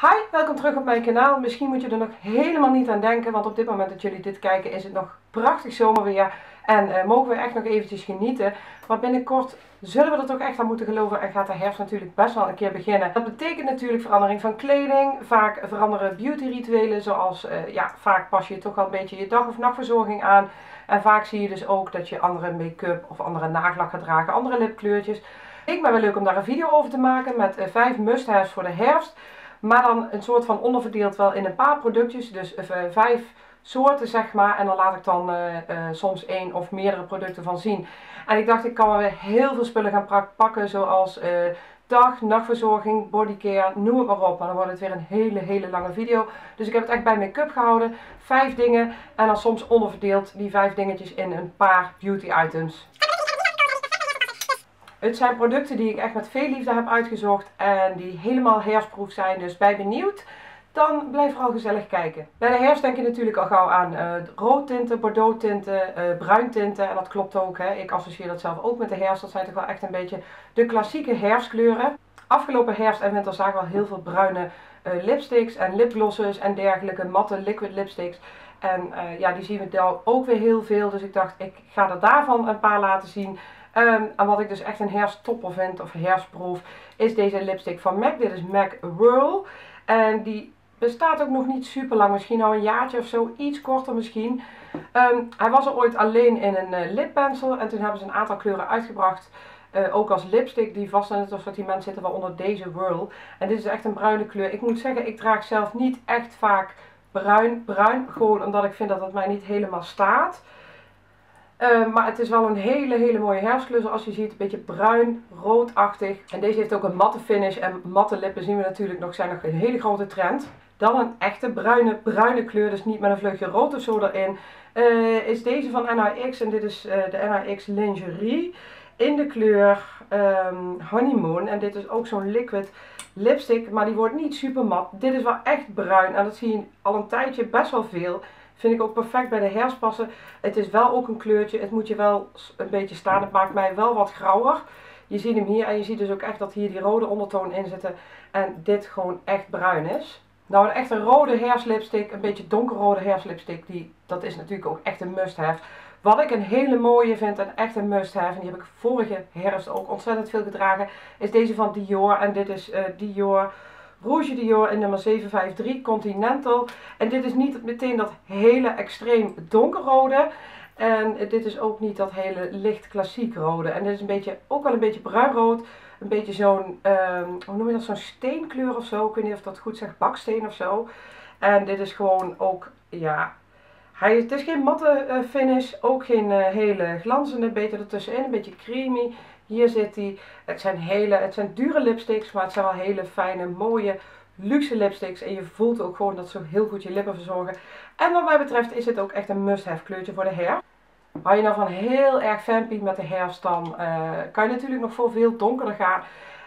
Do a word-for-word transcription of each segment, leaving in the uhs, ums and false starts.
Hi, welkom terug op mijn kanaal. Misschien moet je er nog helemaal niet aan denken, want op dit moment dat jullie dit kijken is het nog prachtig zomerweer. En uh, mogen we echt nog eventjes genieten. Want binnenkort zullen we dat ook echt aan moeten geloven en gaat de herfst natuurlijk best wel een keer beginnen. Dat betekent natuurlijk verandering van kleding. Vaak veranderen beautyrituelen, zoals uh, ja, vaak pas je toch wel een beetje je dag- of nachtverzorging aan. En vaak zie je dus ook dat je andere make-up of andere nagellak gaat dragen, andere lipkleurtjes. Ik ben wel leuk om daar een video over te maken met uh, vijf must-haves voor de herfst. Maar dan een soort van onderverdeeld wel in een paar productjes. Dus uh, vijf soorten zeg maar. En dan laat ik dan uh, uh, soms één of meerdere producten van zien. En ik dacht ik kan weer heel veel spullen gaan pakken. Zoals uh, dag, nachtverzorging, bodycare, noem het maar op. Maar dan wordt het weer een hele hele lange video. Dus ik heb het echt bij make-up gehouden. Vijf dingen. En dan soms onderverdeeld die vijf dingetjes in een paar beauty items. Het zijn producten die ik echt met veel liefde heb uitgezocht en die helemaal herfstproof zijn. Dus ben je benieuwd? Dan blijf vooral gezellig kijken. Bij de herfst denk je natuurlijk al gauw aan uh, rood tinten, bordeaux tinten, uh, bruin tinten. En dat klopt ook. Hè? Ik associeer dat zelf ook met de herfst. Dat zijn toch wel echt een beetje de klassieke herfstkleuren. Afgelopen herfst en winter zagen we al heel veel bruine uh, lipsticks en lipglosses en dergelijke matte liquid lipsticks. En uh, ja, die zien we daar ook weer heel veel. Dus ik dacht ik ga er daarvan een paar laten zien. Um, en wat ik dus echt een herfsttopper vind, of herfstproef, is deze lipstick van MAC. Dit is MAC Whirl. En die bestaat ook nog niet super lang, misschien al een jaartje of zo, iets korter misschien. Um, hij was er ooit alleen in een uh, lippensel en toen hebben ze een aantal kleuren uitgebracht. Uh, ook als lipstick, die vast in het assortiment zitten wel onder deze Whirl. En dit is echt een bruine kleur. Ik moet zeggen, ik draag zelf niet echt vaak bruin, bruin. Gewoon omdat ik vind dat het mij niet helemaal staat. Uh, maar het is wel een hele hele mooie herfstkleur zoals je ziet. Een beetje bruin, roodachtig. En deze heeft ook een matte finish. En matte lippen zien we natuurlijk nog, zijn nog een hele grote trend. Dan een echte bruine, bruine kleur. Dus niet met een vleugje rood of zo erin. Uh, is deze van N Y X. En dit is uh, de N Y X Lingerie. In de kleur um, Honeymoon. En dit is ook zo'n liquid lipstick. Maar die wordt niet super mat. Dit is wel echt bruin. En dat zie je al een tijdje best wel veel. Vind ik ook perfect bij de herfst passen. Het is wel ook een kleurtje. Het moet je wel een beetje staan. Het maakt mij wel wat grauwer. Je ziet hem hier. En je ziet dus ook echt dat hier die rode ondertoon in zitten. En dit gewoon echt bruin is. Nou, een echte rode herfstlipstick. Een beetje donkerrode herfstlipstick. Die, dat is natuurlijk ook echt een must-have. Wat ik een hele mooie vind. En echt een must-have. En die heb ik vorige herfst ook ontzettend veel gedragen. Is deze van Dior. En dit is uh, Dior Rouge Dior in nummer zeven vijf drie, Continental. En dit is niet meteen dat hele extreem donkerrode. En dit is ook niet dat hele licht klassiek rode. En dit is een beetje, ook wel een beetje bruinrood. Een beetje zo'n, um, hoe noem je dat, zo'n steenkleur of zo. Ik weet niet of dat goed zegt, baksteen of zo. En dit is gewoon ook, ja... Hij, het is geen matte uh, finish, ook geen uh, hele glanzende, beter ertussenin, een beetje creamy. Hier zit hij. Het zijn hele, het zijn dure lipsticks, maar het zijn wel hele fijne, mooie, luxe lipsticks. En je voelt ook gewoon dat ze heel goed je lippen verzorgen. En wat mij betreft is dit ook echt een must-have kleurtje voor de herfst. Hou je nou van heel erg fanpie met de herfst, dan uh, kan je natuurlijk nog voor veel donkerder gaan.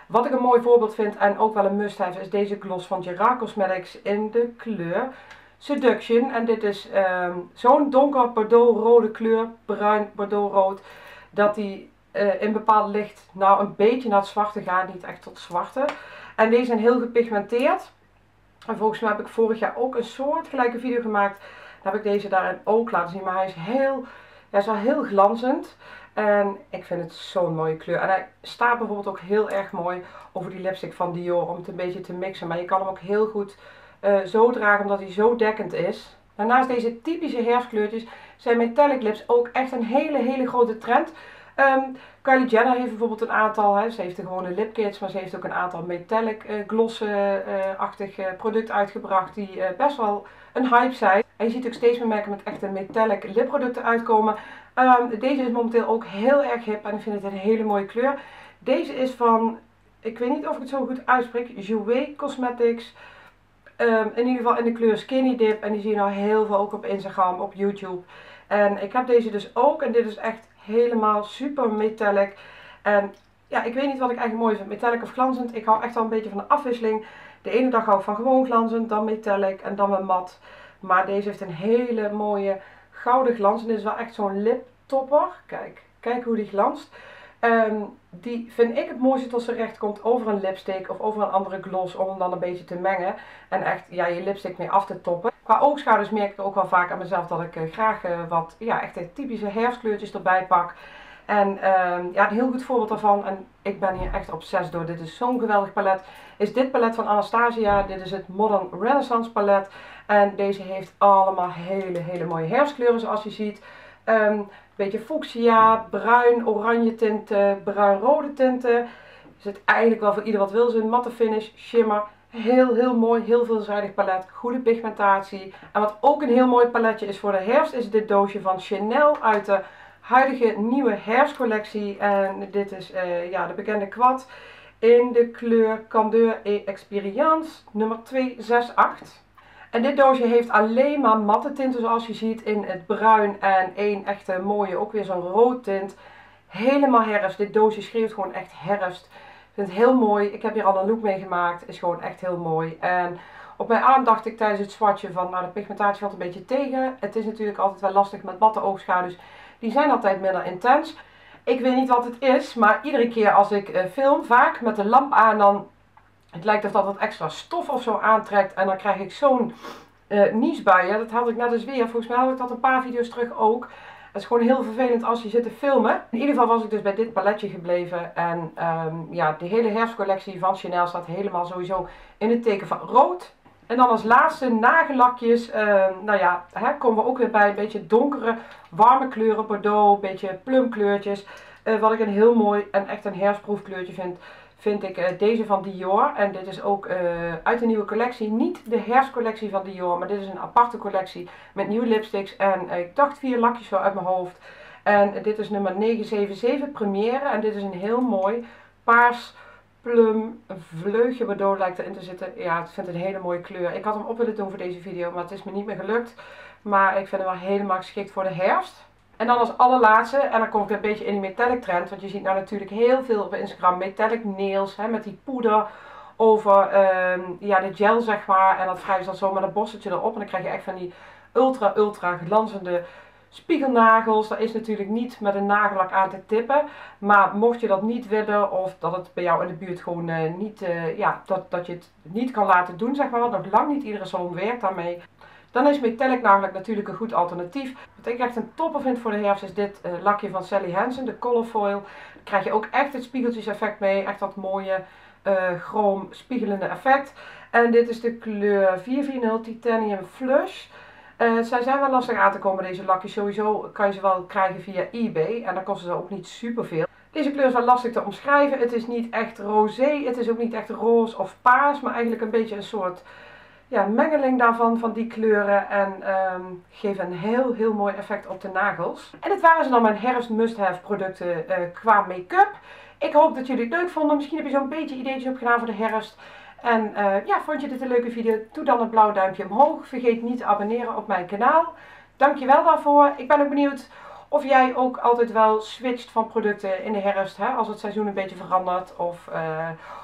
Wat ik een mooi voorbeeld vind en ook wel een must-have is deze gloss van Gerard Cosmetics in de kleur Seduction. En dit is um, zo'n donker bordeauxrode kleur, bruin bordeauxrood, dat die uh, in bepaald licht nou een beetje naar het zwarte gaat, niet echt tot zwarte. En deze zijn heel gepigmenteerd. En volgens mij heb ik vorig jaar ook een soortgelijke video gemaakt. Dan heb ik deze daarin ook laten zien, maar hij is heel, hij is wel heel glanzend. En ik vind het zo'n mooie kleur. En hij staat bijvoorbeeld ook heel erg mooi over die lipstick van Dior om het een beetje te mixen. Maar je kan hem ook heel goed Uh, zo dragen omdat hij zo dekkend is. Daarnaast deze typische herfstkleurtjes zijn metallic lips ook echt een hele hele grote trend. Um, Kylie Jenner heeft bijvoorbeeld een aantal, hè, ze heeft de gewone lipkits, maar ze heeft ook een aantal metallic uh, gloss-achtig uh, uh, product uitgebracht die uh, best wel een hype zijn. En je ziet ook steeds meer merken met echte metallic lipproducten uitkomen. Um, deze is momenteel ook heel erg hip en ik vind het een hele mooie kleur. Deze is van, ik weet niet of ik het zo goed uitspreek, Jouer Cosmetics. Um, in ieder geval in de kleur Skinny Dip. En die zie je nou heel veel ook op Instagram, op YouTube. En ik heb deze dus ook. En dit is echt helemaal super metallic. En ja, ik weet niet wat ik eigenlijk mooi vind. Metallic of glanzend. Ik hou echt wel een beetje van de afwisseling. De ene dag hou ik van gewoon glanzend. Dan metallic. En dan weer mat. Maar deze heeft een hele mooie gouden glans. En dit is wel echt zo'n liptopper. Kijk, kijk hoe die glanst. Um, die vind ik het mooiste tot z'n recht komt over een lipstick of over een andere gloss, om hem dan een beetje te mengen en echt ja, je lipstick mee af te toppen. Qua oogschaduws merk ik ook wel vaak aan mezelf dat ik uh, graag uh, wat ja, echt typische herfstkleurtjes erbij pak. En um, ja, een heel goed voorbeeld daarvan, en ik ben hier echt obsessief door, dit is zo'n geweldig palet, is dit palet van Anastasia. Dit is het Modern Renaissance palet en deze heeft allemaal hele hele mooie herfstkleuren zoals je ziet. Um, beetje fuchsia, bruin, oranje tinten, bruin-rode tinten. Er zit eigenlijk wel voor ieder wat wil. Dus een matte finish, shimmer. Heel, heel mooi, heel veelzijdig palet. Goede pigmentatie. En wat ook een heel mooi paletje is voor de herfst, is dit doosje van Chanel uit de huidige nieuwe herfstcollectie. En dit is uh, ja, de bekende kwad in de kleur Candeur et Expérience nummer twee zes acht. En dit doosje heeft alleen maar matte tinten zoals je ziet in het bruin en één echte mooie, ook weer zo'n rood tint. Helemaal herfst. Dit doosje schreeuwt gewoon echt herfst. Ik vind het heel mooi. Ik heb hier al een look mee gemaakt. Is gewoon echt heel mooi. En op mijn arm dacht ik tijdens het swatchen van, nou, de pigmentatie valt een beetje tegen. Het is natuurlijk altijd wel lastig met matte oogschaduws. Die zijn altijd minder intens. Ik weet niet wat het is, maar iedere keer als ik film, vaak met de lamp aan, dan... het lijkt of dat wat extra stof of zo aantrekt. En dan krijg ik zo'n uh, niesbuien. Dat had ik net dus weer. Volgens mij had ik dat een paar video's terug ook. Het is gewoon heel vervelend als je zit te filmen. In ieder geval was ik dus bij dit paletje gebleven. En um, ja, de hele herfstcollectie van Chanel staat helemaal sowieso in het teken van rood. En dan als laatste nagellakjes. Uh, nou ja, hè, komen we ook weer bij een beetje donkere, warme kleuren. Bordeaux, een beetje plumkleurtjes. Uh, wat ik een heel mooi en echt een herfstproefkleurtje vind. Vind ik deze van Dior. En dit is ook uh, uit de nieuwe collectie. Niet de herfstcollectie van Dior. Maar dit is een aparte collectie met nieuwe lipsticks. En uh, ik dacht vier lakjes zo uit mijn hoofd. En uh, dit is nummer negen zeven zeven Première. En dit is een heel mooi paars plum vleugje Bordeaux lijkt erin te zitten. Ja, ik vind het een hele mooie kleur. Ik had hem op willen doen voor deze video. Maar het is me niet meer gelukt. Maar ik vind hem wel helemaal geschikt voor de herfst. En dan als allerlaatste, en dan kom ik een beetje in die metallic trend, want je ziet nou natuurlijk heel veel op Instagram metallic nails, hè, met die poeder over um, ja, de gel zeg maar. En dat wrijven ze dan zo met een borsteltje erop en dan krijg je echt van die ultra ultra glanzende spiegelnagels. Dat is natuurlijk niet met een nagellak aan te tippen, maar mocht je dat niet willen of dat het bij jou in de buurt gewoon uh, niet, uh, ja, dat, dat je het niet kan laten doen zeg maar, want nog lang niet iedere salon werkt daarmee. Dan is metallic namelijk natuurlijk een goed alternatief. Wat ik echt een topper vind voor de herfst is dit uh, lakje van Sally Hansen, de Colorfoil. Daar krijg je ook echt het spiegeltjeseffect mee. Echt dat mooie uh, chroom spiegelende effect. En dit is de kleur vier vier nul Titanium Flush. Uh, zij zijn wel lastig aan te komen, deze lakjes. Sowieso kan je ze wel krijgen via eBay. En dan kosten ze ook niet superveel. Deze kleur is wel lastig te omschrijven. Het is niet echt rosé. Het is ook niet echt roze of paars. Maar eigenlijk een beetje een soort... ja, mengeling daarvan, van die kleuren, en um, geeft een heel heel mooi effect op de nagels. En dit waren ze dan mijn herfst must-have producten uh, qua make-up. Ik hoop dat jullie het leuk vonden. Misschien heb je zo'n beetje ideetjes opgedaan voor de herfst. En uh, ja, vond je dit een leuke video? Doe dan een blauw duimpje omhoog. Vergeet niet te abonneren op mijn kanaal. Dankjewel daarvoor. Ik ben ook benieuwd of jij ook altijd wel switcht van producten in de herfst, hè, als het seizoen een beetje verandert. Of uh,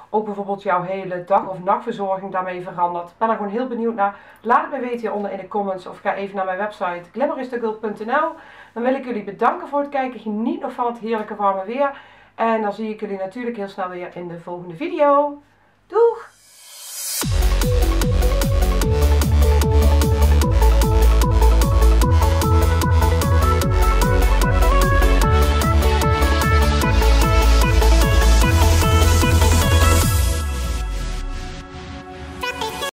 ook bijvoorbeeld jouw hele dag- of nachtverzorging daarmee verandert. Ik ben er gewoon heel benieuwd naar. Laat het me weten hieronder in de comments of ga even naar mijn website glamouristagirl punt n l. Dan wil ik jullie bedanken voor het kijken. Geniet nog van het heerlijke warme weer. En dan zie ik jullie natuurlijk heel snel weer in de volgende video.